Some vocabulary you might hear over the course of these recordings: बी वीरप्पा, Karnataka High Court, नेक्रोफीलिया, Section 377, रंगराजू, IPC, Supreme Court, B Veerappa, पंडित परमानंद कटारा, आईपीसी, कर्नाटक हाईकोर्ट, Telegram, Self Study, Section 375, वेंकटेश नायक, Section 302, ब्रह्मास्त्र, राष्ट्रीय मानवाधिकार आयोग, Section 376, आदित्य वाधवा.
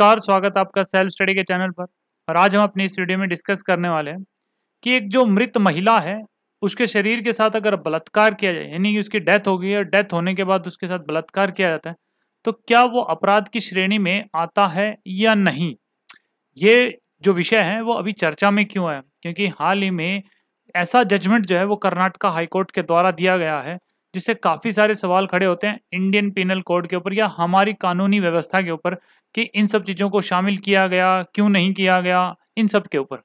नमस्कार, स्वागत आपका सेल्फ स्टडी के चैनल पर। और आज हम अपनी इस वीडियो में डिस्कस करने वाले हैं कि एक जो मृत महिला है उसके शरीर के साथ अगर बलात्कार किया जाए, यानी कि उसकी डेथ हो गई और डेथ होने के बाद उसके साथ बलात्कार किया जाता है, तो क्या वो अपराध की श्रेणी में आता है या नहीं। ये जो विषय है वो अभी चर्चा में क्यों है, क्योंकि हाल ही में ऐसा जजमेंट जो है वो कर्नाटक हाईकोर्ट के द्वारा दिया गया है, जिससे काफ़ी सारे सवाल खड़े होते हैं इंडियन पिनल कोड के ऊपर या हमारी कानूनी व्यवस्था के ऊपर कि इन सब चीज़ों को शामिल किया गया, क्यों नहीं किया गया, इन सब के ऊपर।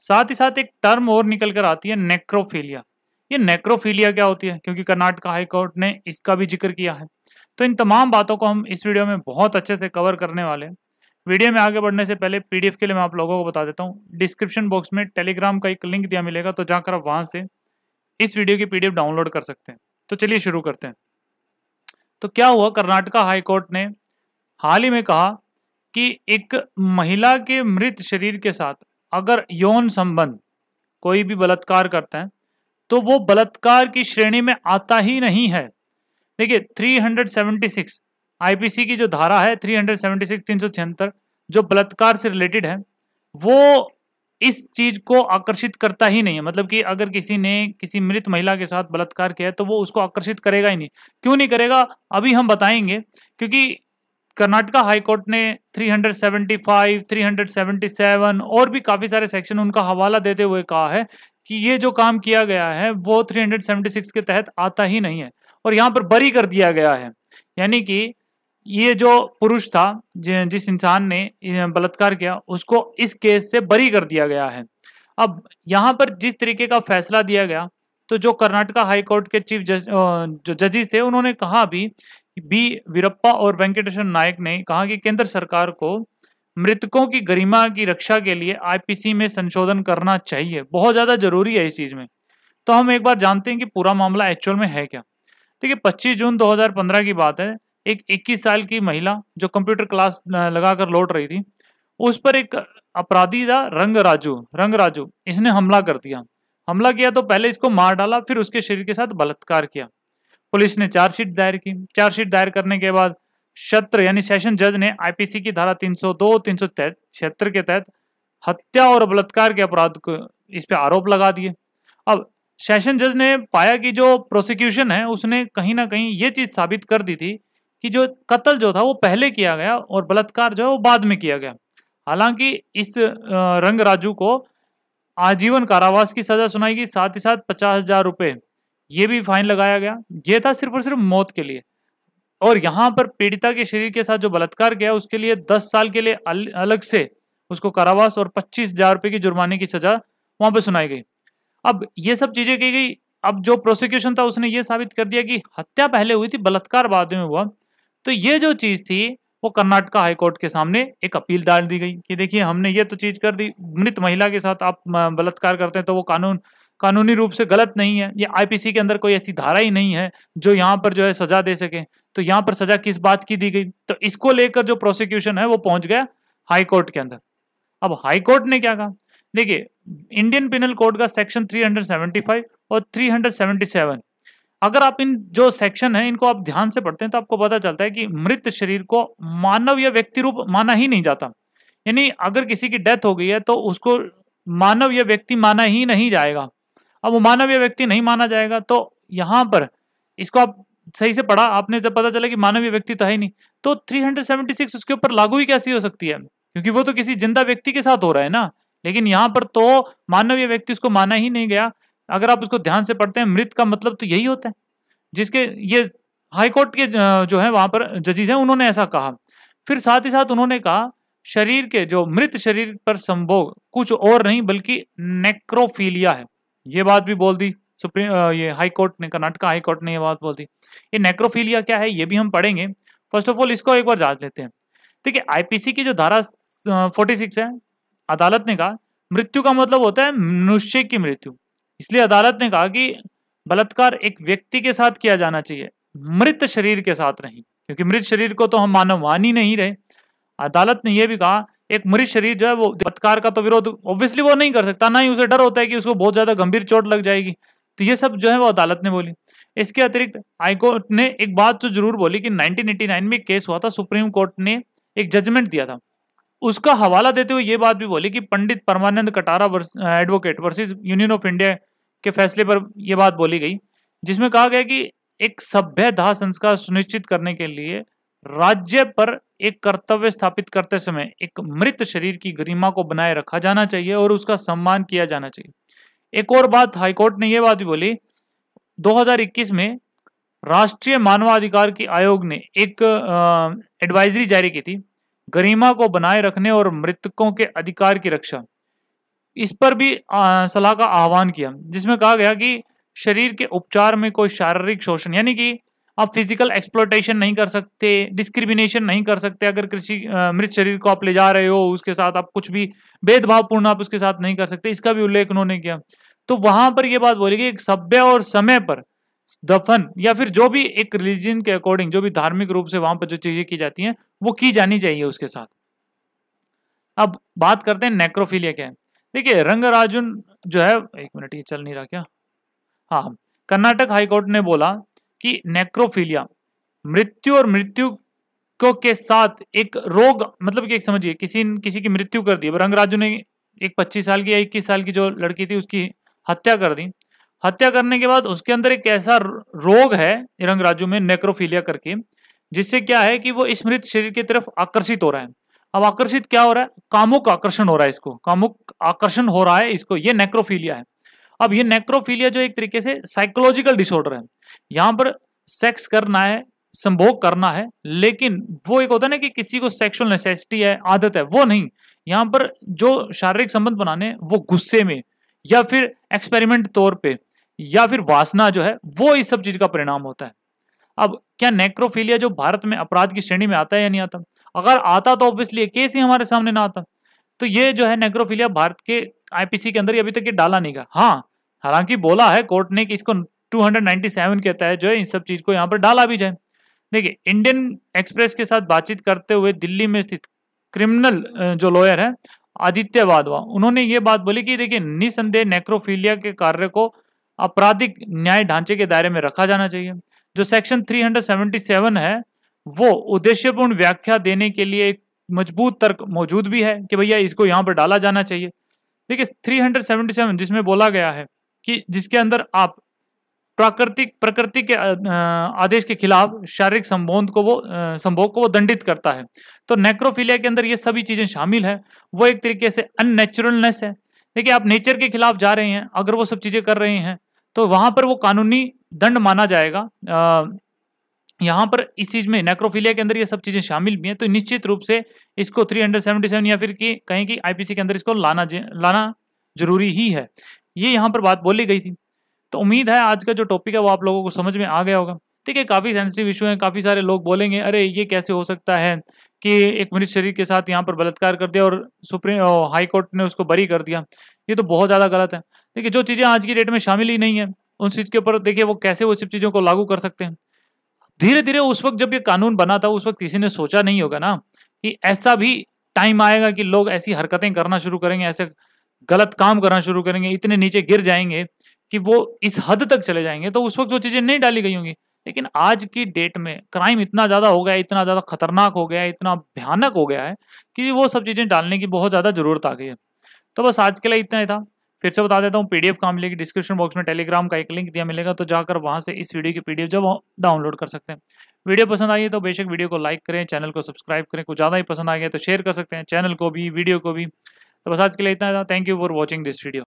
साथ ही साथ एक टर्म और निकल कर आती है, नेक्रोफीलिया। ये नेक्रोफीलिया क्या होती है, क्योंकि कर्नाटक हाईकोर्ट ने इसका भी जिक्र किया है। तो इन तमाम बातों को हम इस वीडियो में बहुत अच्छे से कवर करने वाले हैं। वीडियो में आगे बढ़ने से पहले PDF के लिए मैं आप लोगों को बता देता हूँ, डिस्क्रिप्शन बॉक्स में टेलीग्राम का एक लिंक दिया मिलेगा, तो जाकर आप वहाँ से इस वीडियो की PDF डाउनलोड कर सकते हैं। तो चलिए शुरू करते हैं। तो क्या हुआ, कर्नाटका हाईकोर्ट ने हाल ही में कहा कि एक महिला के मृत शरीर के साथ अगर यौन संबंध कोई भी बलात्कार करता है तो वो बलात्कार की श्रेणी में आता ही नहीं है। देखिए 376 IPC की जो धारा है 376 जो बलात्कार से रिलेटेड है, वो इस चीज को आकर्षित करता ही नहीं है। मतलब कि अगर किसी ने किसी मृत महिला के साथ बलात्कार किया है तो वो उसको आकर्षित करेगा ही नहीं। क्यों नहीं करेगा अभी हम बताएंगे, क्योंकि कर्नाटका हाईकोर्ट ने 375, 377 और भी काफ़ी सारे सेक्शन उनका हवाला देते हुए कहा है कि ये जो काम किया गया है वो 376 के तहत आता ही नहीं है और यहाँ पर बरी कर दिया गया है। यानी कि ये जो पुरुष था जिस इंसान ने बलात्कार किया उसको इस केस से बरी कर दिया गया है। अब यहाँ पर जिस तरीके का फैसला दिया गया, तो जो कर्नाटका हाईकोर्ट के चीफ जज जो जजिस थे उन्होंने कहा भी, बी वीरप्पा और वेंकटेश नायक ने कहा कि केंद्र सरकार को मृतकों की गरिमा की रक्षा के लिए IPC में संशोधन करना चाहिए, बहुत ज़्यादा जरूरी है इस चीज़ में। तो हम एक बार जानते हैं कि पूरा मामला एक्चुअल में है क्या। देखिए 25 जून 2015 की बात है, एक 21 साल की महिला जो कंप्यूटर क्लास लगाकर लौट रही थी, उस पर एक अपराधी था रंगराजू, इसने हमला किया तो पहले इसको मार डाला, फिर उसके शरीर के साथ बलात्कार किया। पुलिस ने चार्जशीट दायर करने के बाद सत्र यानी सेशन जज ने IPC की धारा 302, 376 के तहत हत्या और बलात्कार के अपराध को इस पर आरोप लगा दिए। अब सेशन जज ने पाया कि जो प्रोसिक्यूशन है उसने कहीं ना कहीं ये चीज़ साबित कर दी थी कि जो कत्ल जो था वो पहले किया गया और बलात्कार जो है वो बाद में किया गया। हालांकि इस रंगराजू को आजीवन कारावास की सजा सुनाई गई, साथ ही साथ 50,000 रुपये ये भी फाइन लगाया गया। ये था सिर्फ और सिर्फ मौत के लिए। और यहाँ पर पीड़िता के शरीर के साथ जो बलात्कार किया उसके लिए 10 साल के लिए अलग से उसको कारावास और 25,000 रुपये की जुर्माने की सजा वहाँ पर सुनाई गई। अब ये सब चीज़ें की गई। अब जो प्रोसिक्यूशन था उसने ये साबित कर दिया कि हत्या पहले हुई थी, बलात्कार बाद में हुआ। तो ये जो चीज़ थी वो कर्नाटका हाईकोर्ट के सामने एक अपील डाल दी गई कि देखिए हमने ये तो चीज़ कर दी, मृत महिला के साथ आप बलात्कार करते हैं तो वो कानूनी रूप से गलत नहीं है। ये IPC के अंदर कोई ऐसी धारा ही नहीं है जो यहाँ पर जो है सज़ा दे सके। तो यहाँ पर सज़ा किस बात की दी गई, तो इसको लेकर जो प्रोसिक्यूशन है वो पहुँच गया हाईकोर्ट के अंदर। अब हाईकोर्ट ने क्या कहा, देखिए इंडियन पिनल कोड का सेक्शन 375 और 377, अगर आप इन जो सेक्शन है इनको आप ध्यान से पढ़ते हैं तो आपको पता चलता है कि मृत शरीर को मानव या व्यक्ति रूप माना ही नहीं जाता। यानी अगर किसी की डेथ हो गई है तो उसको मानव या व्यक्ति माना ही नहीं जाएगा। अब वो मानव या व्यक्ति नहीं माना जाएगा तो यहाँ पर इसको आप सही से पढ़ा आपने जब पता चला कि मानव या व्यक्ति तो है ही नहीं, तो 376 उसके ऊपर लागू ही कैसी हो सकती है, क्योंकि वो तो किसी जिंदा व्यक्ति के साथ हो रहा है ना। लेकिन यहाँ पर तो मानव या व्यक्ति उसको माना ही नहीं गया। अगर आप उसको ध्यान से पढ़ते हैं, मृत का मतलब तो यही होता है, जिसके ये हाईकोर्ट के जो है वहाँ पर जजिस हैं उन्होंने ऐसा कहा। फिर साथ ही साथ उन्होंने कहा शरीर के जो मृत शरीर पर संभोग कुछ और नहीं बल्कि नेक्रोफीलिया है, ये बात भी बोल दी कर्नाटका हाईकोर्ट ने ये बात बोल दी। ये नेक्रोफीलिया क्या है ये भी हम पढ़ेंगे। फर्स्ट ऑफ ऑल इसको एक बार जांच लेते हैं। देखिए IPC की जो धारा 46 है, अदालत ने कहा मृत्यु का मतलब होता है मनुष्य की मृत्यु, इसलिए अदालत ने कहा कि बलात्कार एक व्यक्ति के साथ किया जाना चाहिए, मृत शरीर के साथ नहीं, क्योंकि मृत शरीर को तो हम मानव मान ही नहीं रहे। अदालत ने यह भी कहा एक मृत शरीर जो है वो बलात्कार का तो विरोध ऑब्वियसली वो नहीं कर सकता, ना ही उसे डर होता है कि उसको बहुत ज़्यादा गंभीर चोट लग जाएगी। तो ये सब जो है वो अदालत ने बोली। इसके अतिरिक्त हाईकोर्ट ने एक बात तो जरूर बोली कि 1989 में केस हुआ था, सुप्रीम कोर्ट ने एक जजमेंट दिया था उसका हवाला देते हुए ये बात भी बोली कि पंडित परमानंद कटारा advocate versus union of India के फैसले पर यह बात बोली गई, जिसमें कहा गया कि एक सभ्य दाह संस्कार सुनिश्चित करने के लिए राज्य पर एक कर्तव्य स्थापित करते समय एक मृत शरीर की गरिमा को बनाए रखा जाना चाहिए और उसका सम्मान किया जाना चाहिए। एक और बात हाईकोर्ट ने यह बात भी बोली, 2021 में राष्ट्रीय मानवाधिकार आयोग ने एक एडवाइजरी जारी की थी गरिमा को बनाए रखने और मृतकों के अधिकार की रक्षा, इस पर भी सलाह का आह्वान किया, जिसमें कहा गया कि शरीर के उपचार में कोई शारीरिक शोषण यानी कि आप फिजिकल एक्सप्लॉयटेशन नहीं कर सकते, डिस्क्रिमिनेशन नहीं कर सकते। अगर किसी मृत शरीर को आप ले जा रहे हो उसके साथ आप कुछ भी भेदभावपूर्ण आप उसके साथ नहीं कर सकते, इसका भी उल्लेख उन्होंने किया। तो वहां पर यह बात बोली गई एक सभ्य और समय पर दफन या फिर जो भी एक रिलीजन के अकॉर्डिंग जो भी धार्मिक रूप से वहां पर जो चीजें की जाती हैं वो की जानी चाहिए उसके साथ। अब बात करते हैं नेक्रोफीलिया क्या है। देखिए रंगराजू जो है, एक मिनट ये चल नहीं रहा क्या, हाँ, कर्नाटक हाईकोर्ट ने बोला कि नेक्रोफीलिया मृत्यु और मृत्यु को के साथ एक रोग, मतलब कि एक समझिए किसी की मृत्यु कर दी। रंगराजू ने एक 25 साल की या 21 साल की जो लड़की थी उसकी हत्या कर दी। हत्या करने के बाद उसके अंदर एक ऐसा रोग है रंगराजू में नेक्रोफीलिया करके, जिससे क्या है कि वो इस मृत शरीर की तरफ आकर्षित हो रहा है। अब आकर्षित क्या हो रहा है, कामुक आकर्षण हो रहा है, इसको कामुक आकर्षण हो रहा है, इसको ये नेक्रोफीलिया है। अब ये नेक्रोफीलिया जो एक तरीके से साइकोलॉजिकल डिसऑर्डर है, यहाँ पर सेक्स करना है, संभोग करना है, लेकिन वो एक होता है ना कि किसी को सेक्सुअल नेसेसिटी है, आदत है, वो नहीं। यहाँ पर जो शारीरिक संबंध बनाने वो गुस्से में या फिर एक्सपेरिमेंट तौर पे या फिर वासना जो है वो इस सब चीज का परिणाम होता है। अब क्या नेक्रोफीलिया जो भारत में अपराध की श्रेणी में आता है या नहीं आता? अगर आता तो ऑब्वियसली केस ही हमारे सामने ना आता। तो ये जो है नेक्रोफीलिया भारत के आईपीसी के अंदर अभी तक ये डाला नहीं गया। हाँ, हालांकि बोला है कोर्ट ने कि इसको 297 कहता है जो है इन सब चीज को यहाँ पर डाला भी जाए। देखिए इंडियन एक्सप्रेस के साथ बातचीत करते हुए दिल्ली में स्थित क्रिमिनल जो लॉयर है आदित्य वाधवा, उन्होंने ये बात बोली कि देखिए निसंदेह नेक्रोफीलिया के कार्य को आपराधिक न्याय ढांचे के दायरे में रखा जाना चाहिए। जो सेक्शन 377 है वो उद्देश्यपूर्ण व्याख्या देने के लिए एक मजबूत तर्क मौजूद भी है कि भैया इसको यहाँ पर डाला जाना चाहिए। देखिए 377 जिसमें बोला गया है कि जिसके अंदर आप प्रकृति के आदेश के खिलाफ शारीरिक संभोग को वो दंडित करता है। तो नेक्रोफीलिया के अंदर ये सभी चीजें शामिल है, वो एक तरीके से अननेचुरलनेस है। देखिए आप नेचर के खिलाफ जा रहे हैं, अगर वो सब चीजें कर रहे हैं तो वहां पर वो कानूनी दंड माना जाएगा। यहाँ पर इस चीज में नेक्रोफीलिया के अंदर ये सब चीजें शामिल भी हैं। तो निश्चित रूप से इसको 377 या फिर कहीं की आईपीसी के अंदर इसको लाना जरूरी ही है, ये यहाँ पर बात बोली गई थी। तो उम्मीद है आज का जो टॉपिक है वो आप लोगों को समझ में आ गया होगा। ठीक है, काफ़ी सेंसिटिव इशू है, काफ़ी सारे लोग बोलेंगे अरे ये कैसे हो सकता है कि एक मृत शरीर के साथ यहाँ पर बलात्कार कर दिया और हाई कोर्ट ने उसको बरी कर दिया, ये तो बहुत ज़्यादा गलत है। देखिए जो चीज़ें आज की डेट में शामिल ही नहीं है उन चीज़ के ऊपर देखिए वो कैसे वो सब चीज़ों को लागू कर सकते हैं। धीरे धीरे उस वक्त जब ये कानून बना था उस वक्त किसी ने सोचा नहीं होगा ना कि ऐसा भी टाइम आएगा कि लोग ऐसी हरकतें करना शुरू करेंगे, ऐसे गलत काम करना शुरू करेंगे, इतने नीचे गिर जाएंगे कि वो इस हद तक चले जाएंगे। तो उस वक्त वो चीज़ें नहीं डाली गई होंगी, लेकिन आज की डेट में क्राइम इतना ज़्यादा हो गया है, इतना ज़्यादा खतरनाक हो गया है, इतना भयानक हो गया है कि वो सब चीज़ें डालने की बहुत ज़्यादा ज़रूरत आ गई है। तो बस आज के लिए इतना ही था। फिर से बता देता हूँ PDF का मिलेगी, डिस्क्रिप्शन बॉक्स में टेलीग्राम का एक लिंक दिया मिलेगा, तो जाकर वहाँ से इस वीडियो की PDF जब डाउनलोड कर सकते हैं। वीडियो पसंद आई है तो बेशक वीडियो को लाइक करें, चैनल को सब्सक्राइब करें, कुछ ज़्यादा ही पसंद आ गया तो शेयर कर सकते हैं चैनल को भी, वीडियो को भी। तो बस आज के लिए इतना था। Thank you for watching this video.